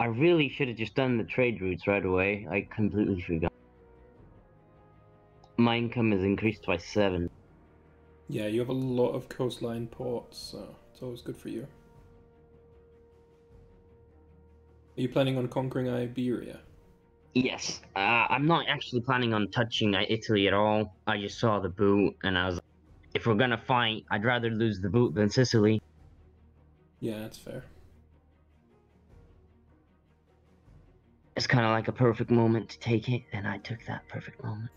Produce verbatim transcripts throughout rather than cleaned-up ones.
I really should have just done the trade routes right away. I completely forgot. My income has increased by seven. Yeah, you have a lot of coastline ports, so it's always good for you. Are you planning on conquering Iberia? Yes. Uh, I'm not actually planning on touching Italy at all. I just saw the boot, and I was like, if we're gonna fight, I'd rather lose the boot than Sicily. Yeah, that's fair. It's kind of like a perfect moment to take it, and I took that perfect moment.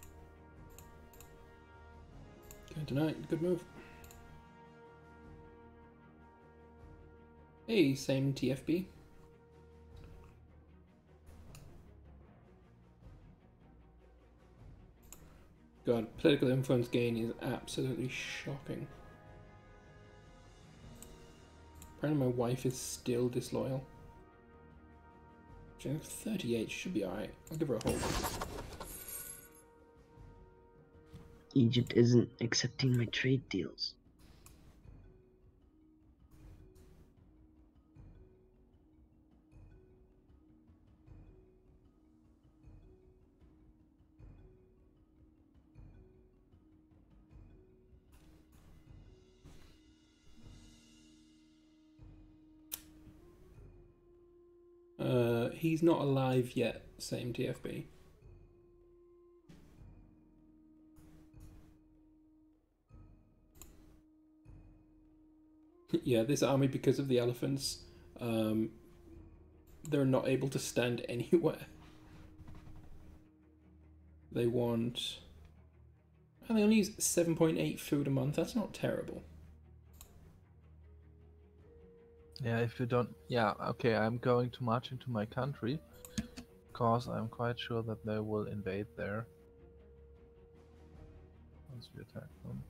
Can't deny it. Good move. Hey, same T F B. God, political influence gain is absolutely shocking. Apparently my wife is still disloyal. thirty-eight should be alright. I'll give her a hold. Egypt isn't accepting my trade deals. Uh, he's not alive yet, same T F B. Yeah, this army, because of the elephants, um, they're not able to stand anywhere. They want... And they only use seven point eight food a month, that's not terrible. Yeah, if you don't... Yeah, okay, I'm going to march into my country, because I'm quite sure that they will invade there. Once we attack them.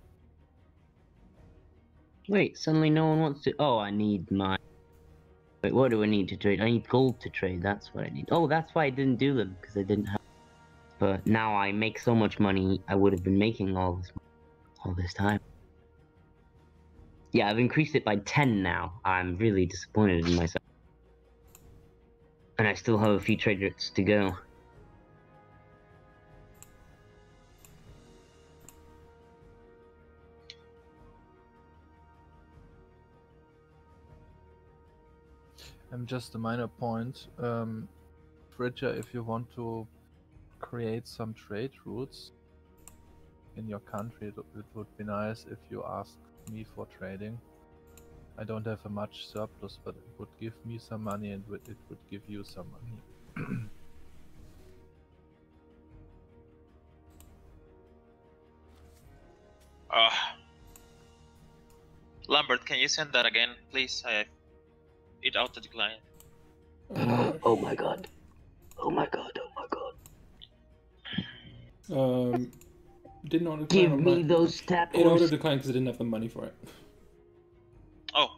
Wait, suddenly no one wants to... Oh, I need my... Wait, what do I need to trade? I need gold to trade, that's what I need. Oh, that's why I didn't do them, because I didn't have... But now I make so much money, I would have been making all this... all this time. Yeah, I've increased it by ten now. I'm really disappointed in myself. And I still have a few trade routes to go. And just a minor point. Um, Phyrigia, if you want to create some trade routes in your country, it, it would be nice if you asked me for trading. I don't have a much surplus, but it would give me some money and it would give you some money. uh, Lambert, can you send that again, please? I it out the decline. Uh, oh my god. Oh my god, oh my god. Um Didn't order Give me my... those tap orders. It auto declined because I didn't have the money for it. Oh.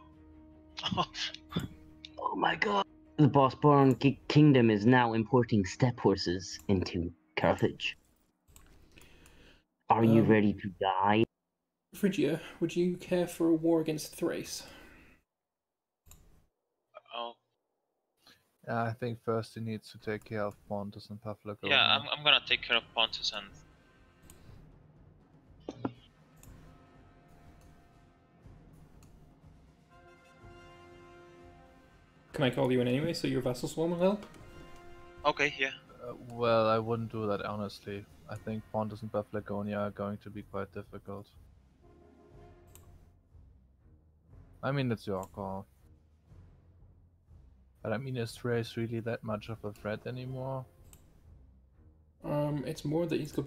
Oh my god. The Bosporan Kingdom is now importing step horses into Carthage. Are um, you ready to die? Phyrigia, would you care for a war against Thrace? Oh. Uh, I think first he needs to take care of Pontus and Paphlagonia. Yeah, I'm, I'm gonna take care of Pontus and... Can I call you in anyway, so your vassal swarm will help? Okay, yeah. Uh, well, I wouldn't do that, honestly. I think Pontus and Paphlagonia are going to be quite difficult. I mean, it's your call. But I mean, is Thrace really that much of a threat anymore? Um, it's more that he's got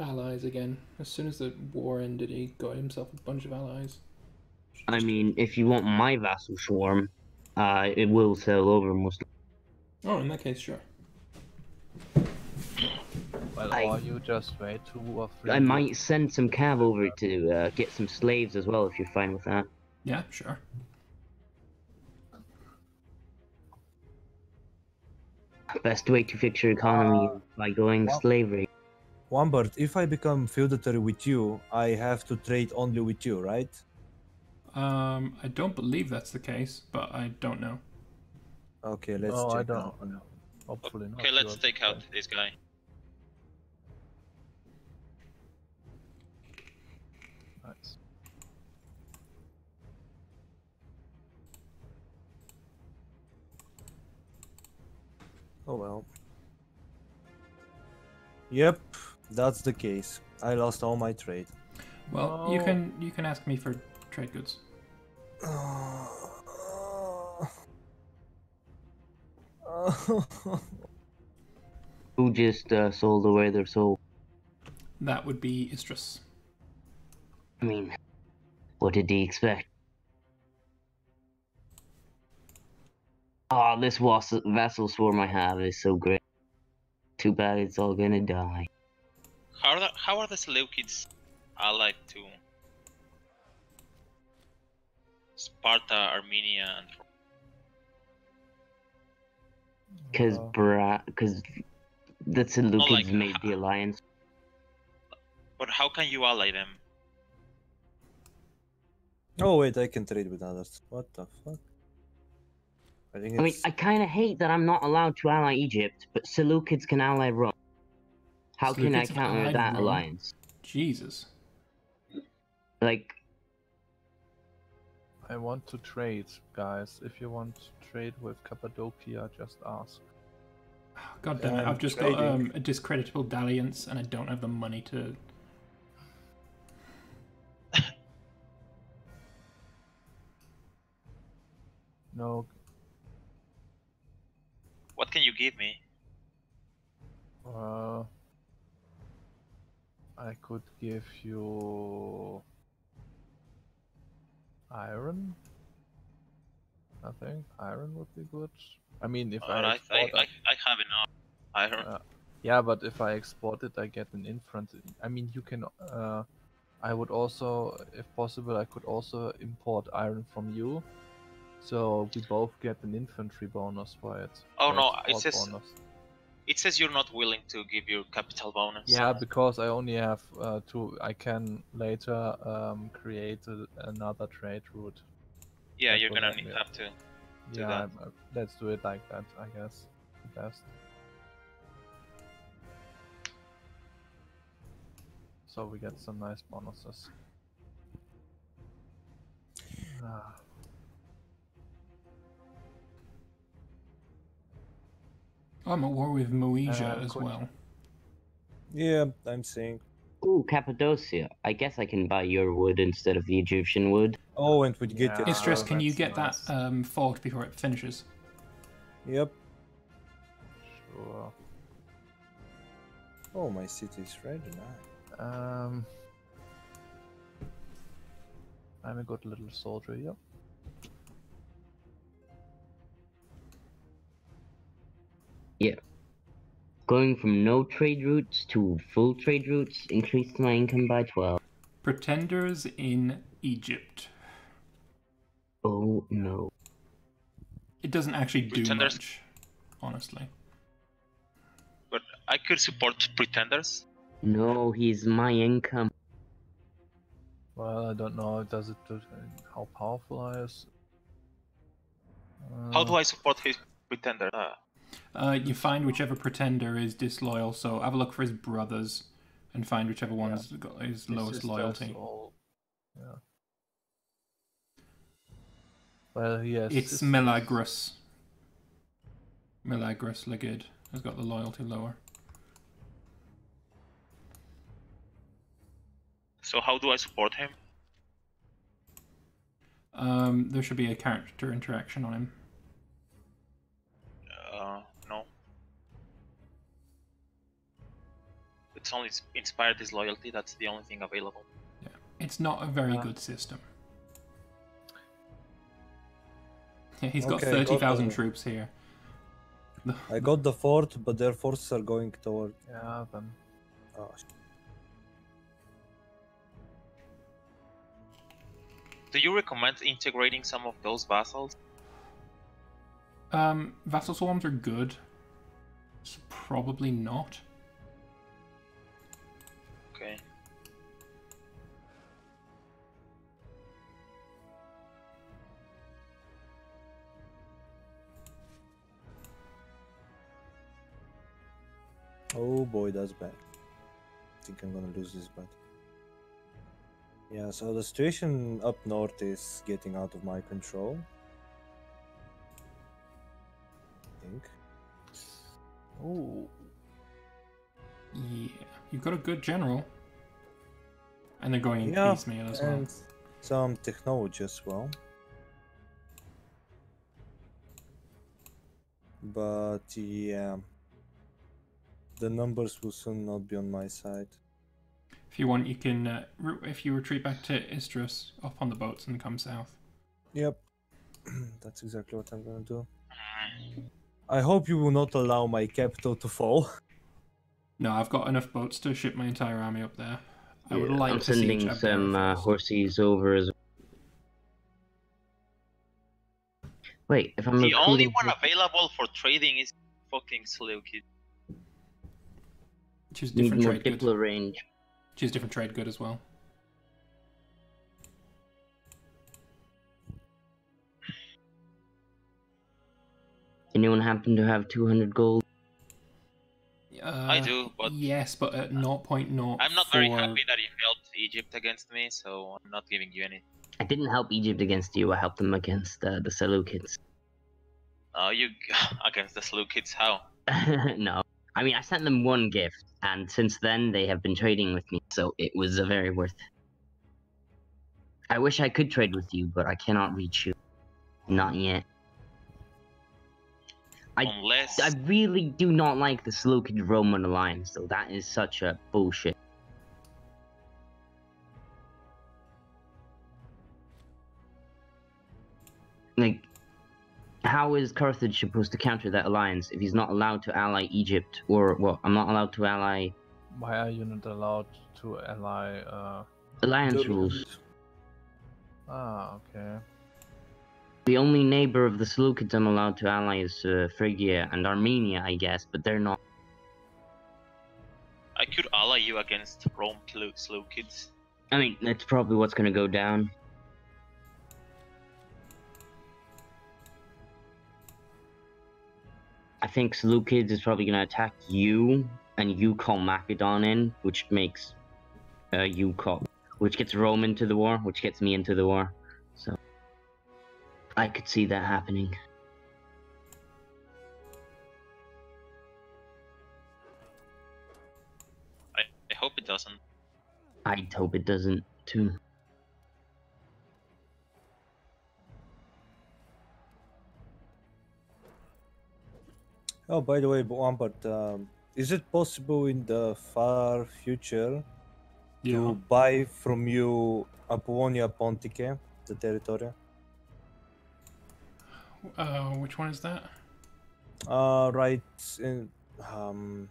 allies again. As soon as the war ended, he got himself a bunch of allies. I mean, if you want my vassal swarm... Uh, it will sail over most. Oh, in that case, sure. Well, I, or you just wait two or three. I might send some cav over to uh, get some slaves as well, if you're fine with that. Yeah, sure. Best way to fix your economy uh, by going well, slavery. Wambert, if I become feudatory with you, I have to trade only with you, right? Um, I don't believe that's the case, but I don't know. Okay, let's no, check I don't out. Know. Hopefully not. Okay, let's sure. take out this guy. Nice. Oh well. Yep, that's the case. I lost all my trade. Well, oh. you can you can ask me for trade goods. Who just uh, sold away their soul? That would be Istrus. I mean, what did he expect? Oh, this vassal swarm I have is so great. Too bad it's all gonna die. How are the, how are the Seleucids allied to Sparta, Armenia, and Because uh, bra, because the Seleucids no, like, made the alliance. But how can you ally them? Oh wait, I can trade with others. What the fuck? I, think I mean, I kind of hate that I'm not allowed to ally Egypt, but Seleucids can ally Rome. How Seleucids can I counter that Rome? alliance? Jesus. Like, I want to trade, guys. If you want to trade with Cappadocia, just ask. Oh, God damn it! I've just trading. got um, a discreditable dalliance, and I don't have the money to. No. What can you give me? Uh, I could give you iron. I think iron would be good. I mean, if uh, I, I, I, I I have enough iron. Uh, yeah, but if I export it, I get an influence. I mean, you can. Uh, I would also, if possible, I could also import iron from you. So we both get an infantry bonus for it. Oh no, it says bonus. It says you're not willing to give your capital bonus. Yeah, because I only have uh, two. I can later um, create a, another trade route. Yeah, that you're gonna need, have to. Do yeah, that. Uh, let's do it like that. I guess best. So we get some nice bonuses. Ah. I'm at war with Moesia uh, as well. Yeah, I'm seeing. Ooh, Cappadocia. I guess I can buy your wood instead of the Egyptian wood. Oh, and we'd get yeah, it. Istrus, oh, can you get nice. that um, forged before it finishes? Yep. Sure. Oh, my city's ready now. Um, I'm a good little soldier, yep. Yeah. Going from no trade routes to full trade routes increased my income by twelve. Pretenders in Egypt. Oh no. It doesn't actually do pretenders. much, honestly. But I could support pretenders. No, he's my income. Well, I don't know. Does it? Do, how powerful I is? Uh... How do I support his pretender? Uh... Uh, you find whichever pretender is disloyal, so have a look for his brothers and find whichever one's yeah. got his this lowest loyalty. All... Yeah. Well, yes. It's, it's Milagros. Milagros Legid has got the loyalty lower. So how do I support him? Um, there should be a character interaction on him. Uh, no. It's only inspired disloyalty, that's the only thing available. Yeah, it's not a very uh, good system. Yeah, he's okay, got thirty thousand troops here. I got the fort, but their forces are going toward... Yeah, then... Oh, shit. Do you recommend integrating some of those vassals? Um, vassal swarms are good. So probably not. Okay. Oh boy, that's bad. I think I'm gonna lose this battle. Yeah, so the situation up north is getting out of my control. I think. Oh. Yeah, you've got a good general. And they're going in yeah, piecemeal as well. Some technology as well. But yeah, the numbers will soon not be on my side. If you want, you can, uh, if you retreat back to Istros, off on the boats and come south. Yep, that's exactly what I'm gonna do. I hope you will not allow my capital to fall. No, I've got enough boats to ship my entire army up there. I would yeah, like I'm to sending siege some uh, horses over as well. Wait, if I'm the only one available for trading is fucking Seleucid. Choose different trade good. range. Choose different trade good as well. Anyone happen to have two hundred gold? Uh, I do, but yes, but at zero point zero. I'm not very happy that you helped Egypt against me, so I'm not giving you any. I didn't help Egypt against you. I helped them against uh, the Seleucids. Oh, you against the Seleucids? How? No, I mean I sent them one gift, and since then they have been trading with me, so it was a very worth. I wish I could trade with you, but I cannot reach you, not yet. I, Unless... I really do not like the Seleucid Roman alliance, though. That is such a bullshit. Like, how is Carthage supposed to counter that alliance if he's not allowed to ally Egypt? Or, well, I'm not allowed to ally... Why are you not allowed to ally, uh... Alliance Dublin. rules. Ah, okay. The only neighbor of the Seleucids I'm allowed to ally is uh, Phrygia and Armenia, I guess, but they're not. I could ally you against Rome Seleucids. I mean, that's probably what's gonna go down. I think Seleucids is probably gonna attack you, and you call Macedon in, which makes uh, you call, which gets Rome into the war, which gets me into the war. So. I could see that happening. I, I hope it doesn't. I hope it doesn't, too. Oh, by the way, Lambert, um, is it possible in the far future yeah. to buy from you Apollonia Pontica, the territory? Uh, which one is that? Uh, right in, um,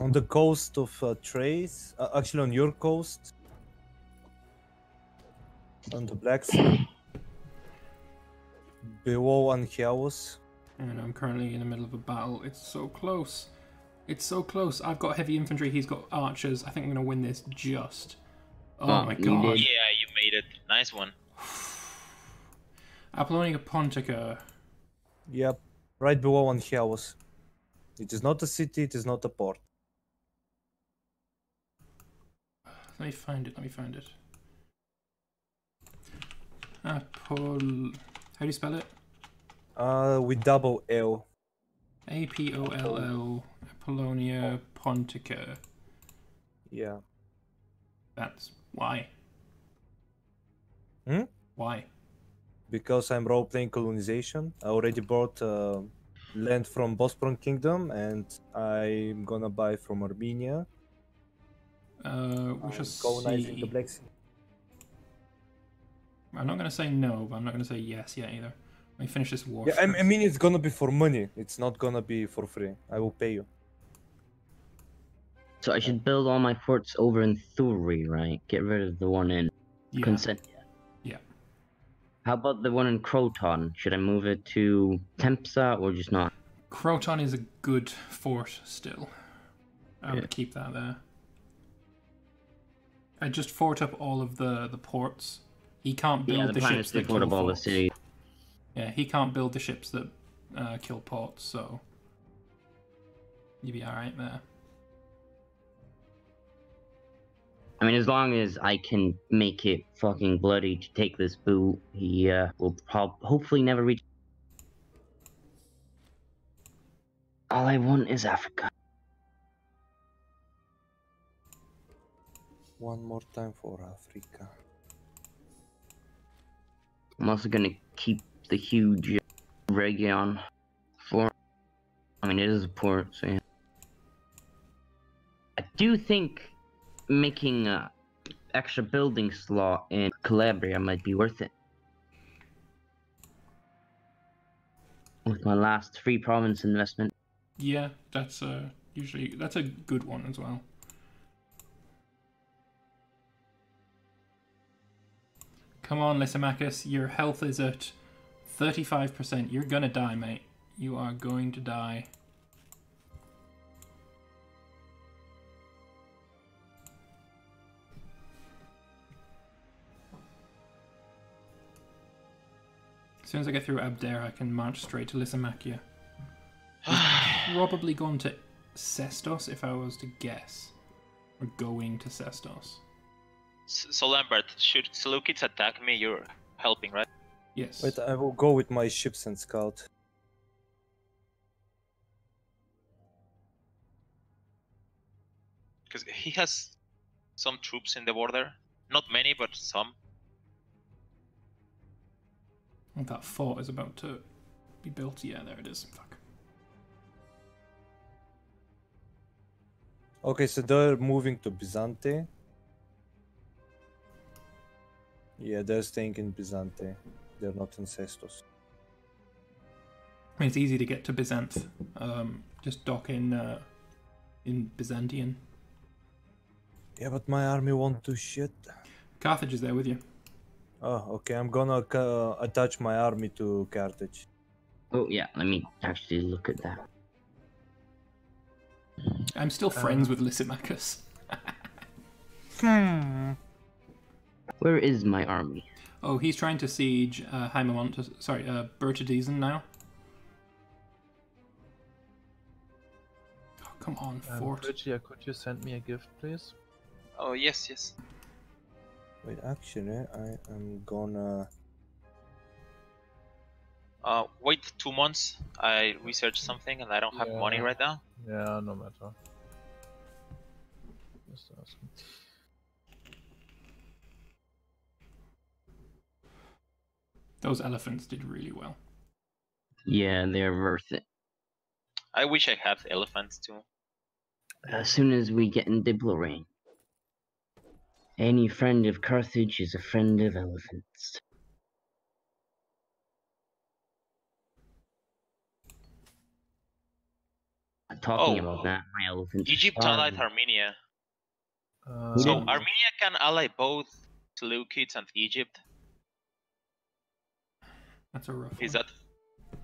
on the coast of uh, Thrace, uh, actually on your coast, on the Black Sea, below Anchialus. And I'm currently in the middle of a battle. It's so close. It's so close. I've got heavy infantry. He's got archers. I think I'm gonna win this just. Oh, oh my god! Yeah, you made it. Nice one. Apollonia Pontica. Yep, right below Anchialus. It is not a city, it is not a port. Let me find it, let me find it. Apol... How do you spell it? Uh, with double L. A P O L L, Apollonia Pontica. Yeah. That's... why? Hmm? Why? Because I'm role-playing colonization. I already bought uh, land from Bosporan Kingdom, and I'm gonna buy from Armenia. Uh, we shall colonizing see. the Black Sea. I'm not gonna say no, but I'm not gonna say yes yet either. Let me finish this war. Yeah, I, I mean it's gonna be for money. It's not gonna be for free. I will pay you. So I should build all my forts over in Thuri, right? Get rid of the one in yeah. Consent. How about the one in Croton? Should I move it to Tempsa or just not? Croton is a good fort still. I would yeah. keep that there. I just fort up all of the, the ports. He can't build yeah, the, the ships that fort kill up all the city. Yeah, he can't build the ships that uh, kill ports, so... you'd be alright there. I mean, as long as I can make it fucking bloody to take this boot, he uh, will prob hopefully never reach. All I want is Africa. One more time for Africa. I'm also gonna keep the huge Rhegion for. I mean, it is a port, so yeah. I do think making an extra building slot in Calabria might be worth it. With my last three province investment. Yeah, that's uh, usually that's a good one as well. Come on, Lysimachus, your health is at thirty-five percent. You're gonna die, mate. You are going to die. As soon as I get through Abdera, I can march straight to Lysimachia. Probably gone to Sestos if I was to guess. Or going to Sestos. So Lambert, should Seleucids attack me? You're helping, right? Yes. Wait, I will go with my ships and scout. Because he has some troops in the border. Not many, but some. And that fort is about to be built. Yeah, there it is. Fuck. Okay, so they're moving to Byzante. Yeah, they're staying in Byzante. They're not in Sestos. I mean, it's easy to get to Byzance. Um, just dock in uh, in Byzantion. Yeah, but my army won't do shit. Carthage is there with you. Oh, okay. I'm gonna uh, attach my army to Carthage. Oh yeah, let me actually look at that. I'm still friends um... with Lysimachus. hmm. Where is my army? Oh, he's trying to siege uh, Haemimontus, sorry, uh, Bertidiesen now. Oh, come on, um, Fort. Phyrigia, could you send me a gift, please? Oh, yes, yes. Wait, actually, I am gonna... Uh, wait two months. I researched something and I don't have yeah. money right now. Yeah, no matter. Just asking. Those elephants did really well. Yeah, they're worth it. I wish I had elephants too. As soon as we get in Diblo range, any friend of Carthage is a friend of elephants. I'm talking oh, about that, my elephants. Egypt allied Armenia. Uh, so yeah. Armenia can ally both Seleucids and Egypt. That's a rough Is one. that?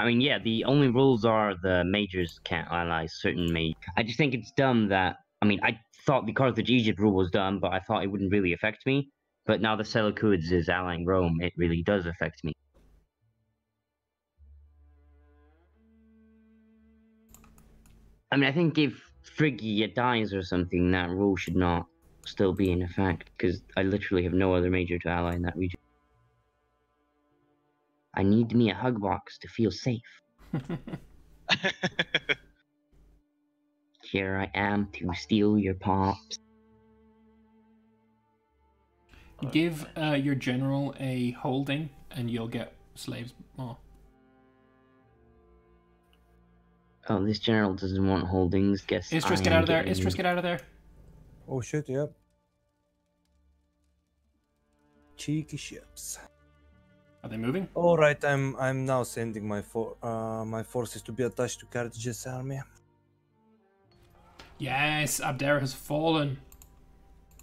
I mean, yeah, the only rules are the majors can't ally certain majors. I just think it's dumb that, I mean, I thought the Carthage-Egypt rule was dumb, but I thought it wouldn't really affect me. But now the Seleucids is allying Rome, it really does affect me. I mean, I think if Phrygia dies or something, that rule should not still be in effect, because I literally have no other major to ally in that region. I need me a hug box to feel safe. Here I am to steal your pops. Give uh, your general a holding and you'll get slaves more. Oh, this general doesn't want holdings. Guess Istris, get out of there. Istris, get out of there. Oh shit, yep. Cheeky ships. Are they moving? All right, I'm I'm now sending my for uh, my forces to be attached to Carthage's army. Yes, Abdera has fallen.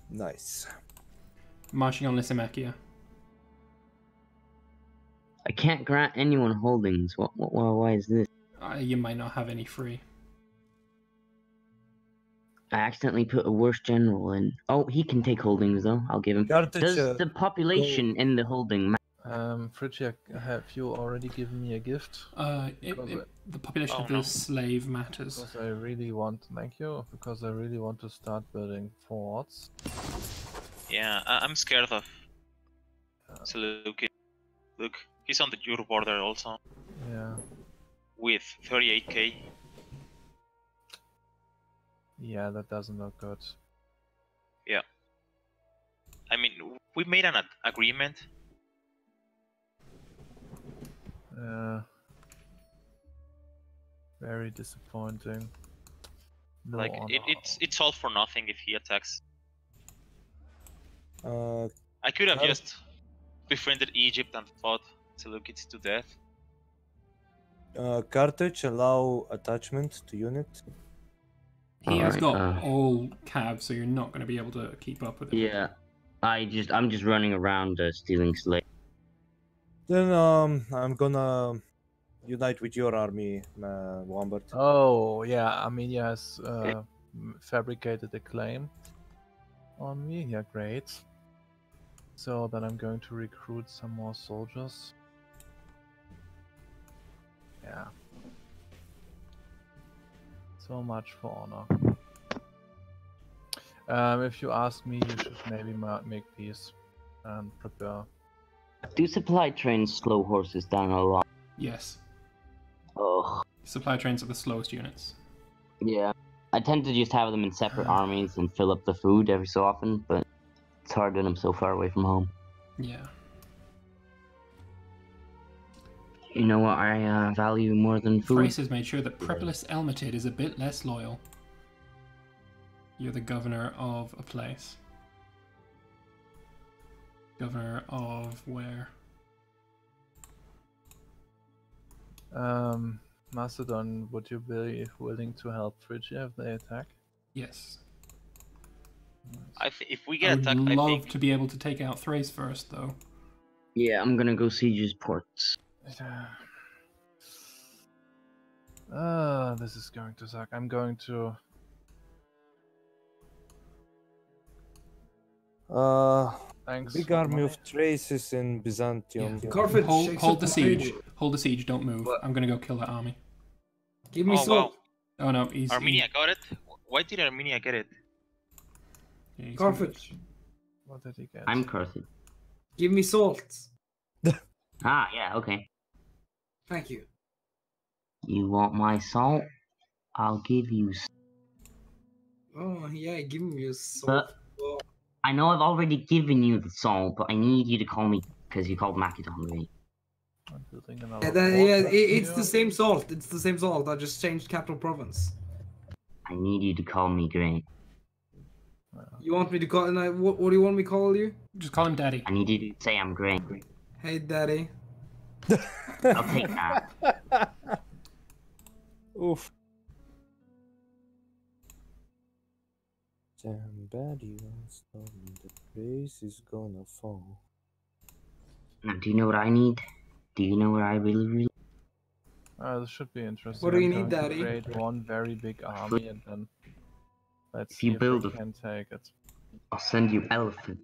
Nice. Marching on Lysimachia. I can't grant anyone holdings. What? What? Why is this? Uh, you might not have any free. I accidentally put a worse general in. Oh, he can take holdings though. I'll give him. Carthage, does the population uh, in the holding matter? Um, Phrygia, have you already given me a gift? Uh, it, it, the population oh, of the no. slave matters. Because I really want, thank you, because I really want to start building forts. Yeah, I, I'm scared of uh, Seleucid. Look, he's on the Euro border also. Yeah. With thirty-eight K. Yeah, that doesn't look good. Yeah. I mean, we made an agreement. Yeah. Very disappointing. No like it, it's it's all for nothing if he attacks. Uh, I could have no. just befriended Egypt and fought Seleucids to death. Uh, Carthage allow attachment to unit. He has right, got uh, all cabs, so you're not going to be able to keep up with it. Yeah, I just I'm just running around uh, stealing slaves. Then um, I'm gonna unite with your army, uh, Lambert. Oh yeah, Armenia has uh, okay. fabricated a claim on me. Yeah, great. So then I'm going to recruit some more soldiers. Yeah. So much for honor. Um, if you ask me, you should maybe make peace and prepare. Do supply trains slow horses down a lot? Yes. Ugh. Supply trains are the slowest units. Yeah. I tend to just have them in separate armies and fill up the food every so often, but it's hard when I'm so far away from home. Yeah. You know what I uh, value more than food? Thrace has made sure that Prepolis Elmatid is a bit less loyal. You're the governor of a place. Governor of where? Um, Macedon, would you be willing to help Phrygia if they attack? Yes. I th if we get attacked, I would love I think... to be able to take out Thrace first, though. Yeah, I'm gonna go siege his ports. Ah, this is going to suck. I'm going to. Uh, Thanks. Big army my... of Thraces in Byzantion. Yeah. Corfid, hold, hold the siege. Page. Hold the siege. Don't move. What? I'm gonna go kill that army. Give me oh, some. Wow. Oh no, he's. Armenia got it. Why did Armenia get it? Yeah, Corfid. What did he get? I'm Corfid. Give me salt. Ah, yeah. Okay. Thank you. You want my salt? I'll give you. Oh yeah, give me your salt. Uh, I know I've already given you the salt, but I need you to call me because you called Macedon me. Yeah, that, yeah it, it's the same salt. It's the same salt. I just changed capital province. I need you to call me Grant. You want me to call? And I, what, what do you want me to call you? Just call him Daddy. I need you to say I'm Grant. Hey, Daddy. I'll take that. Oof. Damn bad you don't the place is gonna fall. Now, do you know what I need? Do you know what I really really uh, this should be interesting. What do you I'm need, Daddy? Create one very big army and then let's if see you if build we it. Can take it. I'll send you elephants.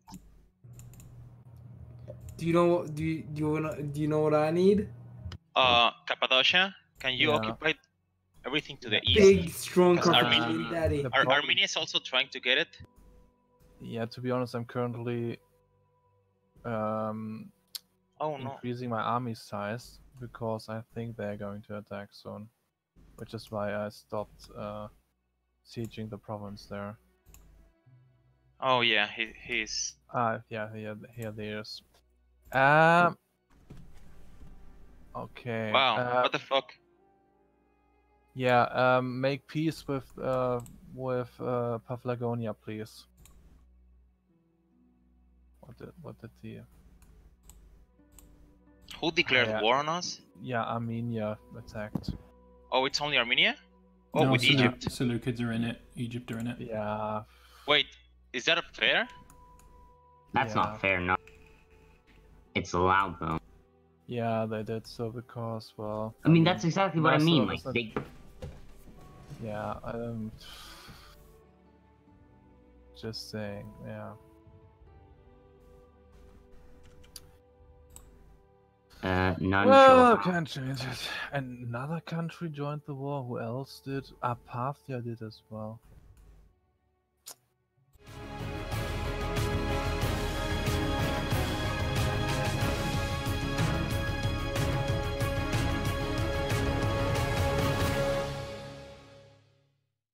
Do you know? Do you do you, do you know what I need? Uh, Cappadocia, can you yeah. occupy everything to the east? Big, strong Armenia. Daddy. Ar Armenia is also trying to get it. Yeah, to be honest, I'm currently um oh, no. increasing my army size because I think they're going to attack soon, which is why I stopped uh, sieging the province there. Oh yeah, he he's. Ah uh, yeah, yeah, here they are. Um. Okay. Wow. Uh, what the fuck? Yeah. Um. Make peace with uh with uh Paphlagonia, please. What did what did he? Who declared yeah. war on us? Yeah, Armenia attacked. Oh, it's only Armenia? Oh, no, with Sel Egypt. Seleucids are in it. Egypt are in it. Yeah. Wait, is that fair? That's yeah. not fair, no. It's allowed though. Yeah, they did so because, well... I mean, that's exactly what I mean, like, that... they... Yeah, um... just saying, yeah. Uh, none well, countries. Another country joined the war. Who else did? Parthia did as well.